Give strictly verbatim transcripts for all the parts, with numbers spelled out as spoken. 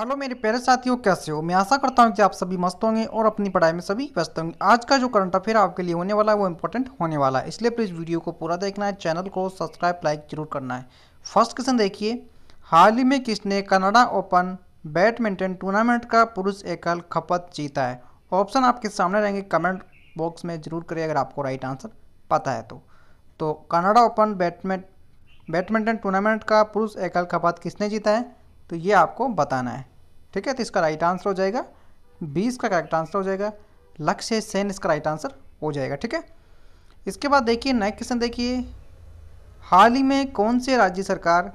Hello मेरे प्यारे साथियों, कैसे हो। मैं आशा करता हूं कि आप सभी मस्त होंगे और अपनी पढ़ाई में सभी व्यस्त होंगे। आज का जो करंट अफेयर आपके लिए होने वाला है वो इंपॉर्टेंट होने वाला है, इसलिए प्लीज़ वीडियो को पूरा देखना है, चैनल को सब्सक्राइब लाइक जरूर करना है। फर्स्ट क्वेश्चन देखिए, हाल ही में किसने कनाडा ओपन बैडमिंटन टूर्नामेंट का पुरुष एकल खपत जीता है। ऑप्शन आपके सामने रहेंगे, कमेंट बॉक्स में जरूर करिए अगर आपको राइट आंसर पता है तो। तो Canada open badminton badminton tournament का पुरुष एकल खपत किसने जीता है, तो ये आपको बताना है, ठीक है। तो इसका राइट आंसर हो जाएगा बीस का करेक्ट आंसर हो जाएगा लक्ष्य सेन, इसका राइट आंसर हो जाएगा, ठीक है। इसके बाद देखिए नेक्स्ट क्वेश्चन देखिए, हाल ही में कौन से राज्य सरकार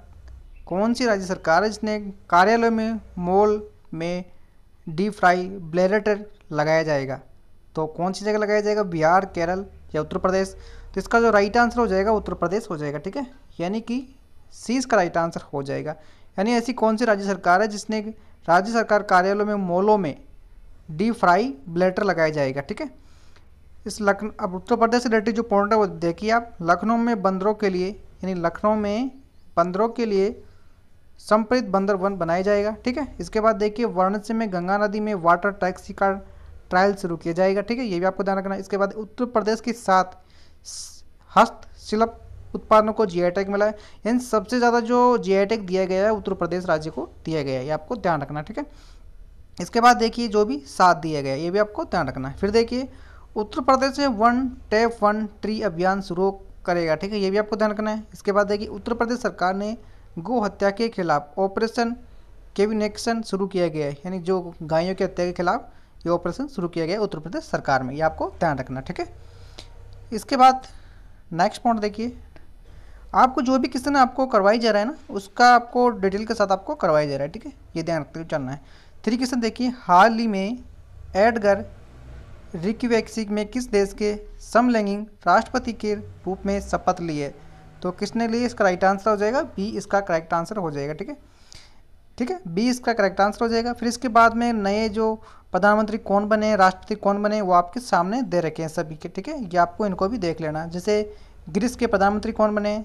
कौन सी राज्य सरकार है जिसने कार्यालय में मॉल में डी फ्राई ब्लेटर लगाया जाएगा। तो कौन सी जगह लगाया जाएगा, बिहार, केरल या उत्तर प्रदेश। तो इसका जो राइट आंसर हो जाएगा उत्तर प्रदेश हो जाएगा, ठीक है, यानी कि सी इसका राइट आंसर हो जाएगा। यानी ऐसी कौन सी राज्य सरकार है जिसने राज्य सरकार कार्यालयों में मॉलों में डी फ्राई ब्लेटर लगाया जाएगा, ठीक है। इस लखनऊ अब उत्तर प्रदेश से रिलेटेड जो पॉइंट है वो देखिए आप, लखनऊ में बंदरों के लिए यानी लखनऊ में बंदरों के लिए संप्रित बंदर वन बनाया जाएगा, ठीक है। इसके बाद देखिए वाराणसी में गंगा नदी में वाटर टैक्सी का ट्रायल शुरू किया जाएगा, ठीक है, ये भी आपको ध्यान रखना है। इसके बाद उत्तर प्रदेश के साथ हस्तशिल्प उत्पादों को जी आई टैग मिला है, इन सबसे ज़्यादा जो जी आई टैग दिया गया है उत्तर प्रदेश राज्य को दिया गया है, ये आपको ध्यान रखना, ठीक है। इसके बाद देखिए जो भी साथ दिया गया है ये भी आपको ध्यान रखना है। फिर देखिए उत्तर प्रदेश में वन टैप वन ट्री अभियान शुरू करेगा, ठीक है, ये भी आपको ध्यान रखना है। इसके बाद देखिए उत्तर प्रदेश सरकार ने गो हत्या के खिलाफ ऑपरेशन केविनेक्शन शुरू किया गया है, यानी जो गायों की हत्या के खिलाफ ये ऑपरेशन शुरू किया गया है उत्तर प्रदेश सरकार में, ये आपको ध्यान रखना, ठीक है। इसके बाद नेक्स्ट पॉइंट देखिए, आपको जो भी क्वेश्चन आपको करवाई जा रहा है ना उसका आपको डिटेल के साथ आपको करवाया जा रहा है, ठीक है, ये ध्यान रखते हुए चलना है। थ्री क्वेश्चन देखिए, हाल ही में एडगर रिक्वेक्सिक में किस देश के समलैंगिक राष्ट्रपति के रूप में शपथ ली है। तो किसने लिए, इसका राइट आंसर हो जाएगा बी, इसका करेक्ट आंसर हो जाएगा, ठीक है ठीक है बी इसका करेक्ट आंसर हो जाएगा। फिर इसके बाद में नए जो प्रधानमंत्री कौन बने, राष्ट्रपति कौन बने, वो आपके सामने दे रखे हैं सभी के, ठीक है, ये आपको इनको भी देख लेना। जैसे ग्रीस के प्रधानमंत्री कौन बने,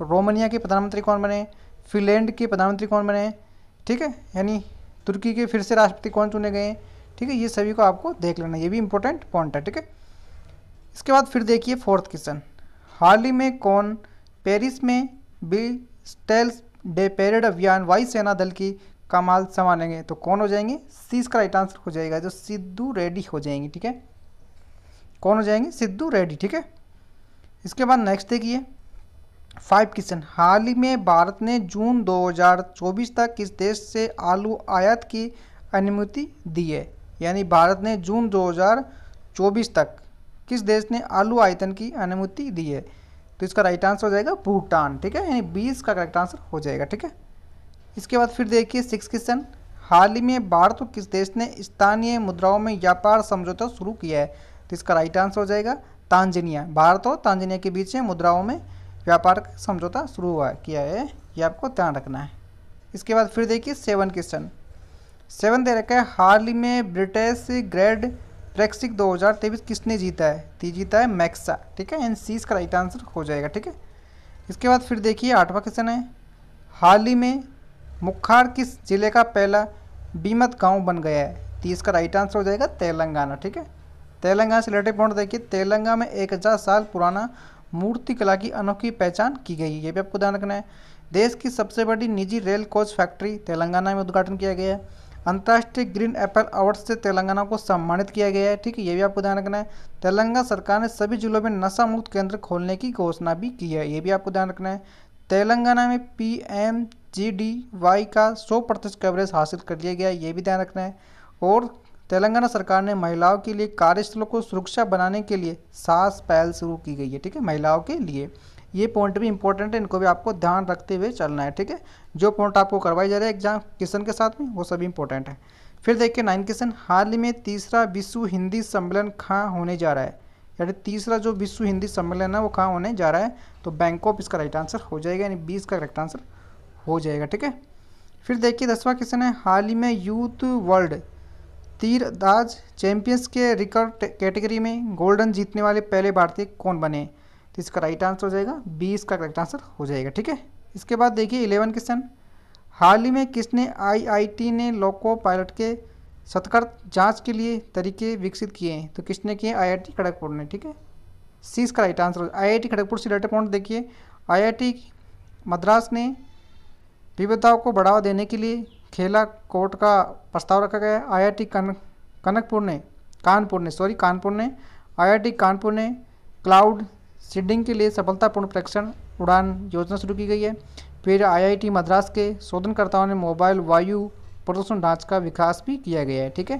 रोमानिया के प्रधानमंत्री कौन बने, फिनलैंड के प्रधानमंत्री कौन बने, ठीक है, यानी तुर्की के फिर से राष्ट्रपति कौन चुने गए, ठीक है, ये सभी को आपको देख लेना, ये भी इंपॉर्टेंट पॉइंट है, ठीक है। इसके बाद फिर देखिए फोर्थ क्वेश्चन, हाल ही में कौन पेरिस में बिल स्टेल्स डे पेरेड अभियान वायुसेना दल की कमाल संभालेंगे। तो कौन हो जाएंगे, सी इसका राइट आंसर हो जाएगा, जो सिद्धू रेड्डी हो जाएंगी, ठीक है, कौन हो जाएंगे, सिद्धू रेड्डी, ठीक है। इसके बाद नेक्स्ट देखिए फाइव क्वेश्चन, हाल ही में भारत ने जून दो हज़ार चौबीस तक किस देश से आलू आयात की अनुमति दी है। यानी भारत ने जून दो हज़ार चौबीस तक किस देश ने आलू आयातन की अनुमति दी है। तो इसका राइट आंसर हो जाएगा भूटान, ठीक है, यानी बीस का करेक्ट आंसर हो जाएगा, ठीक है। इसके बाद फिर देखिए सिक्स क्वेश्चन, हाल ही में भारत और किस देश ने स्थानीय मुद्राओं में व्यापार समझौता शुरू किया है। तो इसका राइट आंसर हो जाएगा तांजानिया, भारत और तांजानिया के बीच में मुद्राओं में व्यापार का समझौता शुरू हुआ किया है, ये आपको ध्यान रखना है। इसके बाद फिर देखिए सेवन क्वेश्चन, सेवन दे रखा है, हाल ही में ब्रिटिश ग्रेड ब्रेक्सिक दो हज़ार तेईस किसने जीता है। ती जीता है मैक्सा, ठीक है, एन सी इसका राइट आंसर हो जाएगा, ठीक है। इसके बाद फिर देखिए आठवां क्वेश्चन है, हाल ही में मुखार किस जिले का पहला बीमत गाँव बन गया है। ती इसका राइट आंसर हो जाएगा तेलंगाना, ठीक है, तेलंगाना से रिलेटेड पॉइंट देखिए, तेलंगाना में एक हज़ार साल पुराना मूर्तिकला की अनोखी पहचान की गई है, ये भी आपको ध्यान रखना है। देश की सबसे बड़ी निजी रेल कोच फैक्ट्री तेलंगाना में उद्घाटन किया गया है। अंतर्राष्ट्रीय ग्रीन एप्पल अवार्ड से तेलंगाना को सम्मानित किया गया है, ठीक है, ये भी आपको ध्यान रखना है। तेलंगाना सरकार ने सभी जिलों में नशा मुक्त केंद्र खोलने की घोषणा भी की है, ये भी आपको ध्यान रखना है। तेलंगाना में P M G D Y का सौ प्रतिशत कवरेज हासिल कर लिया गया है, ये भी ध्यान रखना है। और तेलंगाना सरकार ने महिलाओं के लिए कार्यस्थलों को सुरक्षा बनाने के लिए सास पहल शुरू की गई है, ठीक है, महिलाओं के लिए। ये पॉइंट भी इंपॉर्टेंट है, इनको भी आपको ध्यान रखते हुए चलना है, ठीक है। जो पॉइंट आपको करवाए जा रहे हैं एग्जाम क्वेश्चन के साथ में वो सभी इंपॉर्टेंट है। फिर देखिए नाइन क्वेश्चन, हाल ही में तीसरा विश्व हिंदी सम्मेलन कहाँ होने जा रहा है। यानी तीसरा जो विश्व हिंदी सम्मेलन है वो कहाँ होने जा रहा है, तो बैंकॉक इसका राइट आंसर हो जाएगा, यानी बीस का करेक्ट आंसर हो जाएगा, ठीक है। फिर देखिए दसवां क्वेश्चन है, हाल ही में यूथ वर्ल्ड तीरंदाज चैंपियंस के रिकर्व कैटेगरी में गोल्डन जीतने वाले पहले भारतीय कौन बने। तो इसका राइट आंसर हो जाएगा बीस का करेक्ट आंसर हो जाएगा, ठीक है। इसके बाद देखिए इलेवन क्वेश्चन, हाल ही में किसने आईआईटी ने लोको पायलट के सतर्क जांच के लिए तरीके विकसित किए हैं? तो किसने किए? आईआईटी खड़गपुर ने। ठीक है, सीस का राइट आंसर आईआईटी खड़गपुर। से डाटा पॉइंट देखिए, आईआईटी मद्रास ने विविधताओं को बढ़ावा देने के लिए खेला कोर्ट का प्रस्ताव रखा गया। आईआईटी कनक कनकपुर ने कानपुर ने सॉरी कानपुर ने आईआईटी कानपुर ने क्लाउड सीडिंग के लिए सफलतापूर्ण परीक्षण उड़ान योजना शुरू की गई है। फिर आईआईटी मद्रास के शोधनकर्ताओं ने मोबाइल वायु प्रदूषण ढांच का विकास भी किया गया है। ठीक है,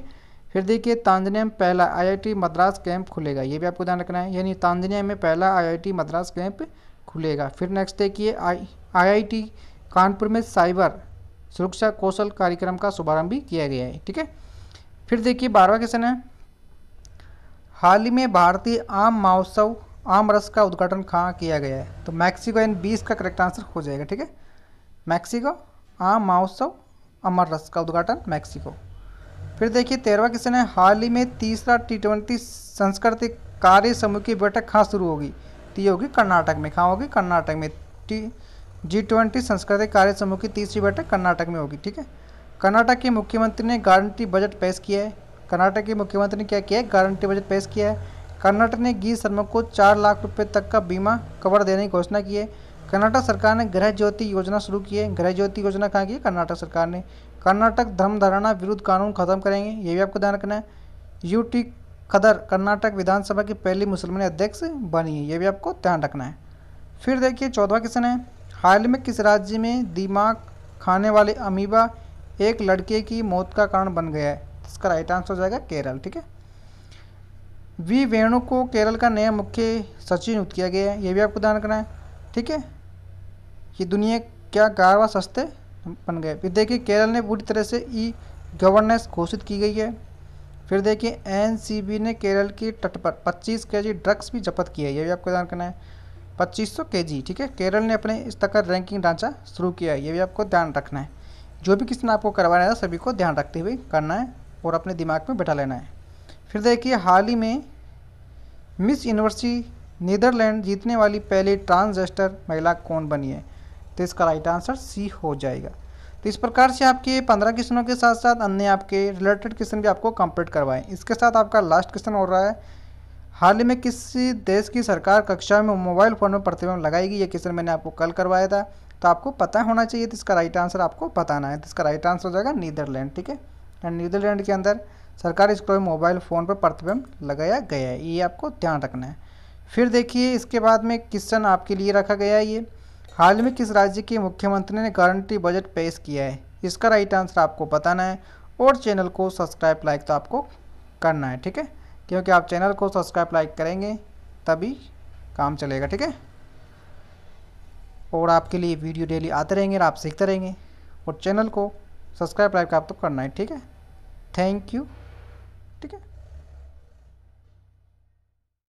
फिर देखिए तांजानिया में पहला आईआईटी मद्रास कैंप खुलेगा, ये भी आपको ध्यान रखना है, यानी तांजानिया में पहला आईआईटी मद्रास कैंप खुलेगा। फिर नेक्स्ट देखिए आईआईटी कानपुर में साइबर सुरक्षा कौशल कार्यक्रम का शुभारंभ भी किया गया है। ठीक है, फिर देखिए बारहवां क्वेश्चन है, हाल ही में भारतीय आम महोत्सव आम रस का उद्घाटन कहाँ किया गया है? तो मैक्सिको एंड बीस का करेक्ट आंसर हो जाएगा। ठीक है, मैक्सिको आम महोत्सव अमर रस का उद्घाटन मैक्सिको। फिर देखिए तेरहवां क्वेश्चन है, हाल ही में तीसरा टी ट्वेंटी सांस्कृतिक कार्य समूह की बैठक कहाँ शुरू होगी? तो ये होगी कर्नाटक में। कहाँ होगी? कर्नाटक में। टी जी ट्वेंटी सांस्कृतिक कार्य समूह की तीसरी बैठक कर्नाटक में होगी। ठीक है, कर्नाटक के मुख्यमंत्री ने गारंटी बजट पेश किया है। कर्नाटक के मुख्यमंत्री ने क्या किया है? गारंटी बजट पेश किया है। कर्नाटक ने गीत शर्मा को चार लाख रुपए तक का बीमा कवर देने की घोषणा की है। कर्नाटक सरकार ने गृह ज्योति योजना शुरू की है। गृह ज्योति योजना कहाँ की है? कर्नाटक सरकार ने। कर्नाटक धर्म धारणा विरुद्ध कानून खत्म करेंगे, ये भी आपको ध्यान रखना है। यू टी खदर कर्नाटक विधानसभा की पहली मुसलमान अध्यक्ष बनी है, ये भी आपको ध्यान रखना है। फिर देखिए चौदहवां क्वेश्चन है, हाल में किस राज्य में दिमाग खाने वाले अमीबा एक लड़के की मौत का कारण बन गया है? इसका राइट आंसर हो जाएगा केरल। ठीक है, वी वेणु को केरल का नया मुख्य सचिव नियुक्त किया गया है, ये भी आपको ध्यान रखना है। ठीक है, ये दुनिया क्या ग्यारहवां सस्ते बन गए। फिर देखिए केरल ने पूरी तरह से ई गवर्नेंस घोषित की गई है। फिर देखिए एनसीबी ने केरल के तट पर पच्चीस केजी ड्रग्स भी जब्त किया है, ये भी आपको ध्यान रखना है। पच्चीस सौ केजी। ठीक है, केरल ने अपने स्तर रैंकिंग ढांचा शुरू किया है, ये भी आपको ध्यान रखना है। जो भी किसी ने आपको करवाना है सभी को ध्यान रखते हुए करना है और अपने दिमाग में बैठा लेना है। फिर देखिए हाल ही में मिस यूनिवर्सिटी नीदरलैंड जीतने वाली पहली ट्रांसजेस्टर महिला कौन बनी है? तो इसका राइट आंसर सी हो जाएगा। तो इस प्रकार से आपके पंद्रह क्वेश्चनों के साथ साथ अन्य आपके रिलेटेड क्वेश्चन भी आपको कंप्लीट करवाएं। इसके साथ आपका लास्ट क्वेश्चन हो रहा है, हाल ही में किस देश की सरकार कक्षा में मोबाइल फ़ोन में प्रतिबंध लगाएगी? ये क्वेश्चन मैंने आपको कल करवाया था, तो आपको पता होना चाहिए, तो इसका राइट आंसर आपको बताना है। तो इसका राइट आंसर हो जाएगा नीदरलैंड। ठीक है, एंड नीदरलैंड के अंदर सरकारी स्कूलों में मोबाइल फ़ोन पर प्रतिबंध लगाया गया है, ये आपको ध्यान रखना है। फिर देखिए इसके बाद में क्वेश्चन आपके लिए रखा गया है, ये हाल में किस राज्य के मुख्यमंत्री ने गारंटी बजट पेश किया है? इसका राइट आंसर आपको बताना है और चैनल को सब्सक्राइब लाइक तो आपको करना है। ठीक है, क्योंकि आप चैनल को सब्सक्राइब लाइक करेंगे तभी काम चलेगा। ठीक है, और आपके लिए वीडियो डेली आते रहेंगे और आप सीखते रहेंगे, और चैनल को सब्सक्राइब लाइक आप तो करना है। ठीक है, थैंक यू। ठीक है।